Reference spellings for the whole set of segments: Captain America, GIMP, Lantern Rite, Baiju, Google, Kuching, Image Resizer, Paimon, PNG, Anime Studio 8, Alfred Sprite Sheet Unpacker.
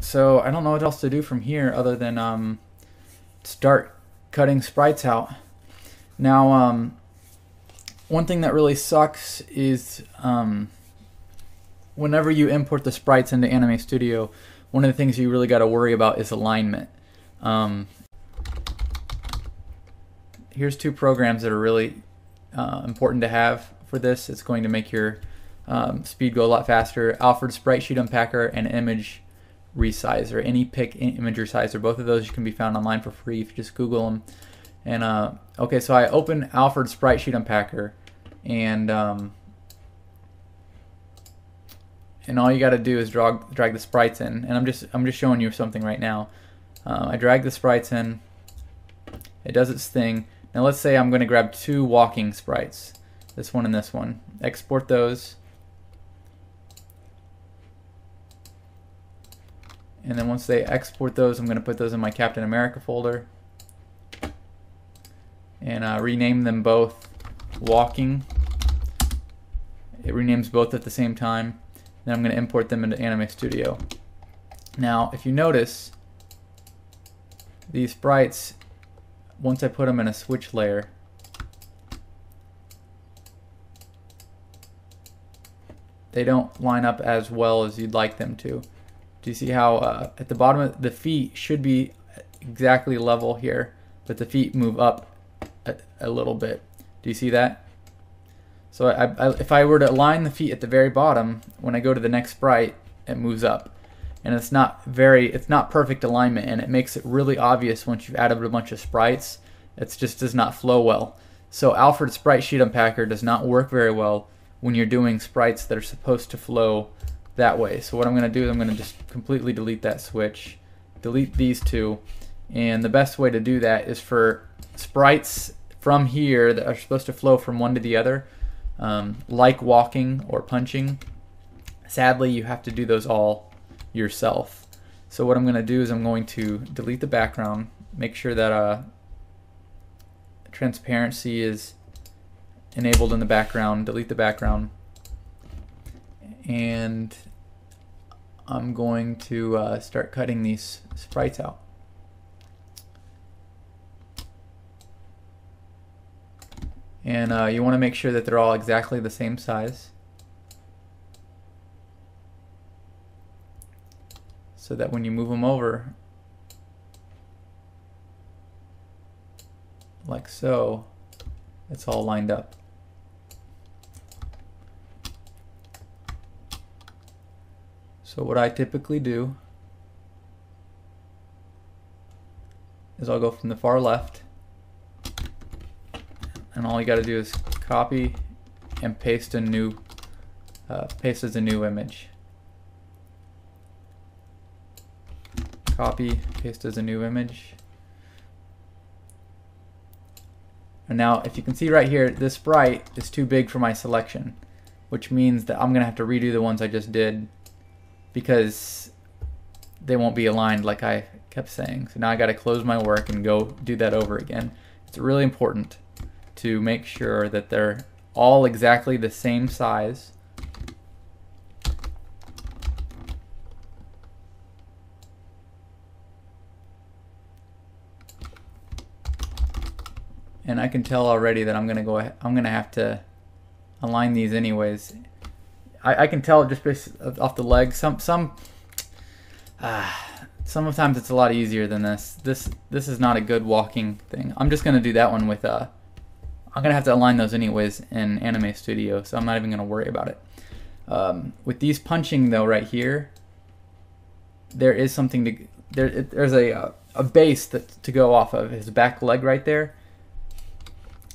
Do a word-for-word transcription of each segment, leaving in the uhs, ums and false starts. So I don't know what else to do from here other than um, start cutting sprites out. Now, um, one thing that really sucks is um, whenever you import the sprites into Anime Studio, one of the things you really got to worry about is alignment. Um, here's two programs that are really uh, important to have for this. It's going to make your um, speed go a lot faster. Alfred Sprite Sheet Unpacker and Image Resizer. Any pick Image Resizer. Both of those can be found online for free if you just Google them. And uh, okay, so I open Alfred Sprite Sheet Unpacker, and um, and all you got to do is drag drag the sprites in. And I'm just I'm just showing you something right now. Uh, I drag the sprites in. It does its thing. Now let's say I'm going to grab two walking sprites, this one and this one. Export those, and then once they export those, I'm going to put those in my Captain America folder. And uh, rename them both walking. It renames both at the same time. Then I'm going to import them into Anime Studio. Now, if you notice, these sprites, once I put them in a switch layer, they don't line up as well as you'd like them to. Do you see how uh, at the bottom of the feet should be exactly level here, but the feet move up A, a little bit. Do you see that? So I, I, if I were to align the feet at the very bottom, when I go to the next sprite, it moves up, and it's not very, it's not perfect alignment, and it makes it really obvious once you've added a bunch of sprites. It just does not flow well. So Alfred Sprite Sheet Unpacker does not work very well when you're doing sprites that are supposed to flow that way. So what I'm going to do is I'm going to just completely delete that switch, delete these two, and the best way to do that is for sprites from here that are supposed to flow from one to the other, um, like walking or punching. Sadly, you have to do those all yourself. So what I'm going to do is I'm going to delete the background, make sure that uh, transparency is enabled in the background, delete the background, and I'm going to uh, start cutting these sprites out. And uh, you want to make sure that they're all exactly the same size, so that when you move them over, like so, it's all lined up. So what I typically do is I'll go from the far left, and all you got to do is copy and paste a new uh, paste as a new image. Copy, paste as a new image. And now, if you can see right here, this sprite is too big for my selection, which means that I'm gonna have to redo the ones I just did because they won't be aligned, like I kept saying. So now I got to close my work and go do that over again. It's really important to make sure that they're all exactly the same size. And I can tell already that I'm gonna go ahead, I'm gonna have to align these anyways. I, I can tell just based off the legs. Some some uh, sometimes it's a lot easier than this. This this is not a good walking thing. I'm just gonna do that one with a. Uh, I'm going to have to align those anyways in Anime Studio, so I'm not even going to worry about it. Um, with these punching, though, right here, there is something to... There, it, there's a, a base that, to go off of. His back leg right there.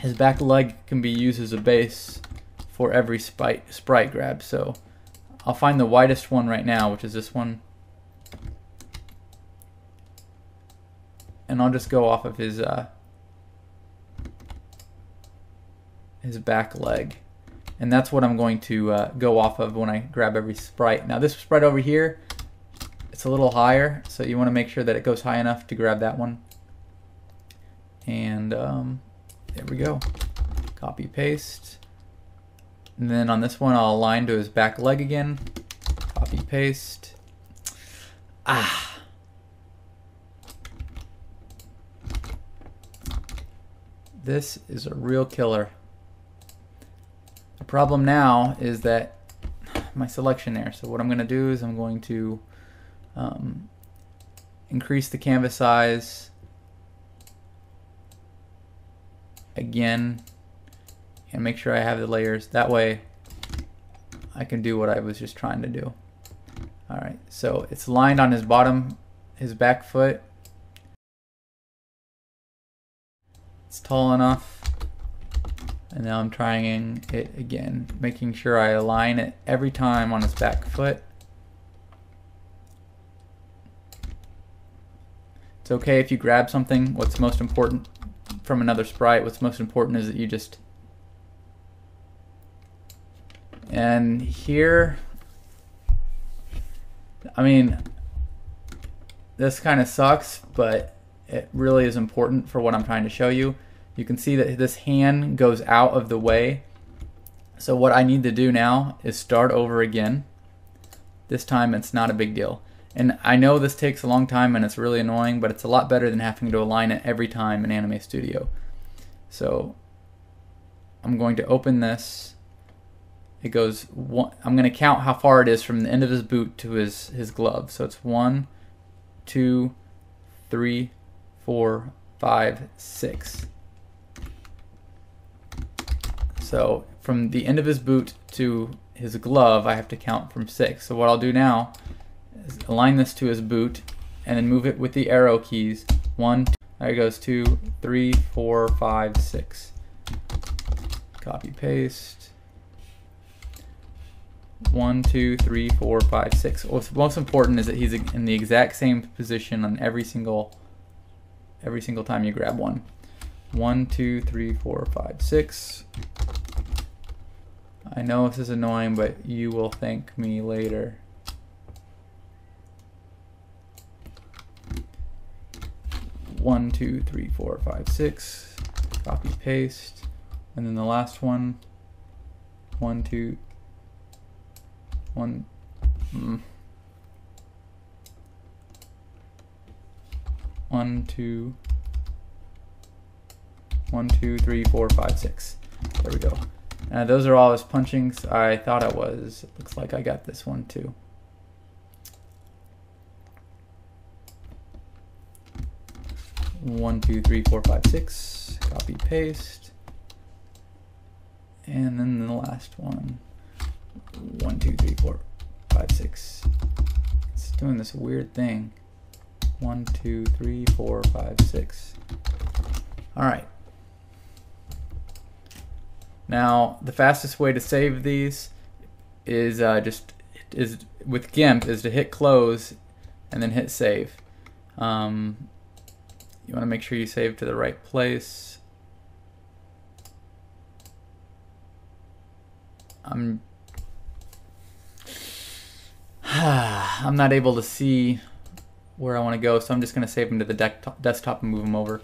His back leg can be used as a base for every sprite, sprite grab, so I'll find the widest one right now, which is this one. And I'll just go off of his... Uh, his back leg, and that's what I'm going to uh, go off of when I grab every sprite. Now this sprite over here, it's a little higher, so you want to make sure that it goes high enough to grab that one. And um, there we go. Copy paste. And then on this one, I'll align to his back leg again. Copy, paste. Ah. This is a real killer. The problem now is that my selection there. So what I'm going to do is I'm going to um, increase the canvas size again and make sure I have the layers. That way I can do what I was just trying to do. All right, so it's lined on his bottom, his back foot. It's tall enough, and now I'm trying it again, making sure I align it every time on his back foot. It's okay if you grab something. What's most important from another sprite, what's most important is that you just... And here, I mean, this kind of sucks, but it really is important for what I'm trying to show you. You can see that this hand goes out of the way. So what I need to do now is start over again. This time it's not a big deal. And I know this takes a long time and it's really annoying, but it's a lot better than having to align it every time in Anime Studio. So I'm going to open this. It goes one, I'm going to count how far it is from the end of his boot to his, his glove. So it's one, two, three, four, five, six. So from the end of his boot to his glove, I have to count from six. So what I'll do now is align this to his boot and then move it with the arrow keys. One, two, there it goes, two, three, four, five, six. Copy, paste. One, two, three, four, five, six. What's most important is that he's in the exact same position on every single every single time you grab one. One, two, three, four, five, six. I know this is annoying, but you will thank me later. One, two, three, four, five, six. Copy, paste. And then the last one. One, two, one. Mm. One, two, one, two, three, four, five, six. There we go. Now those are all his punchings. I thought it was. It looks like I got this one too. One, two, three, four, five, six. Copy, paste. And then the last one. One, two, three, four, five, six. It's doing this weird thing. One, two, three, four, five, six. All right. Now, the fastest way to save these is uh, just is with GIMP is to hit close and then hit save. Um, you want to make sure you save to the right place. I'm I'm not able to see where I want to go, so I'm just going to save them to the desktop and move them over.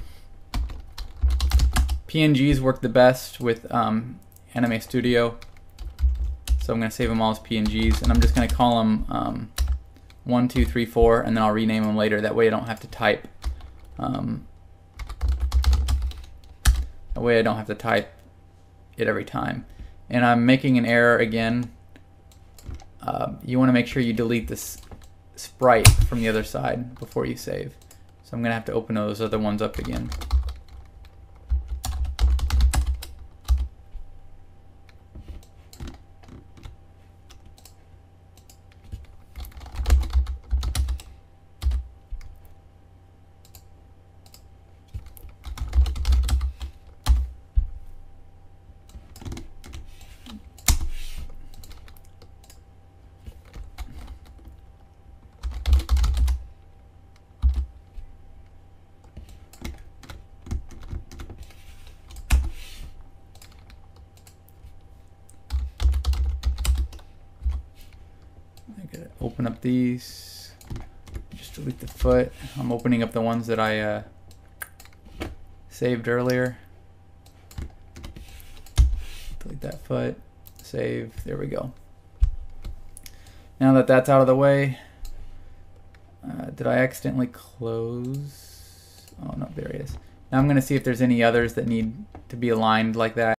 P N Gs work the best with um, Anime Studio, so I'm going to save them all as P N Gs, and I'm just going to call them um, one, two, three, four, and then I'll rename them later. That way I don't have to type. Um, that way I don't have to type it every time. And I'm making an error again. Uh, you want to make sure you delete this sprite from the other side before you save. So I'm going to have to open those other ones up again. Open up these, just delete the foot. I'm opening up the ones that I uh, saved earlier. Delete that foot, Save. There we go. Now that that's out of the way, uh, did I accidentally close? Oh, no, there it is. Now I'm going to see if there's any others that need to be aligned like that.